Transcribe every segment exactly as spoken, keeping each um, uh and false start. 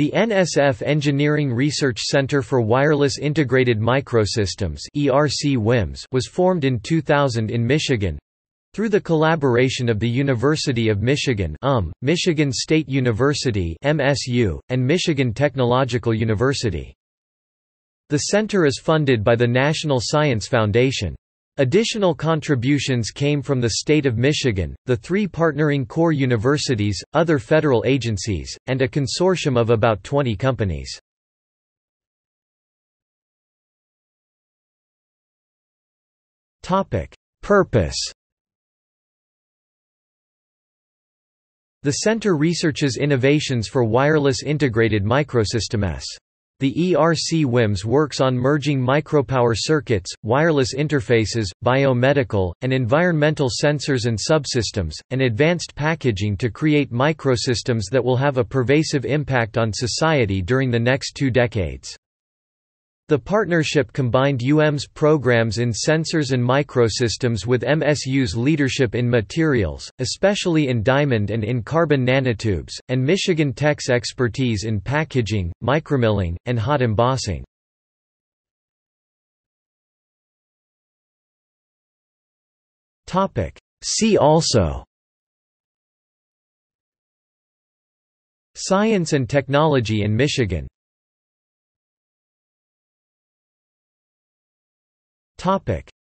The N S F Engineering Research Center for Wireless Integrated Microsystems was formed in two thousand in Michigan through the collaboration of the University of Michigan (U M), Michigan State University (M S U), and Michigan Technological University. The center is funded by the National Science Foundation. Additional contributions came from the state of Michigan, the three partnering core universities, other federal agencies, and a consortium of about twenty companies. Purpose. The center researches innovations for wireless integrated microsystems. The E R C W I M S works on merging micropower circuits, wireless interfaces, biomedical, and environmental sensors and subsystems, and advanced packaging to create microsystems that will have a pervasive impact on society during the next two decades. The partnership combined U M's programs in sensors and microsystems with M S U's leadership in materials, especially in diamond and in carbon nanotubes, and Michigan Tech's expertise in packaging, micromilling, and hot embossing. See also: Science and technology in Michigan.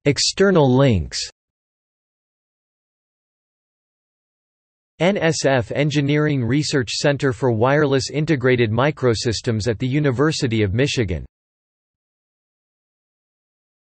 External links: N S F Engineering Research Center for Wireless Integrated Microsystems at the University of Michigan.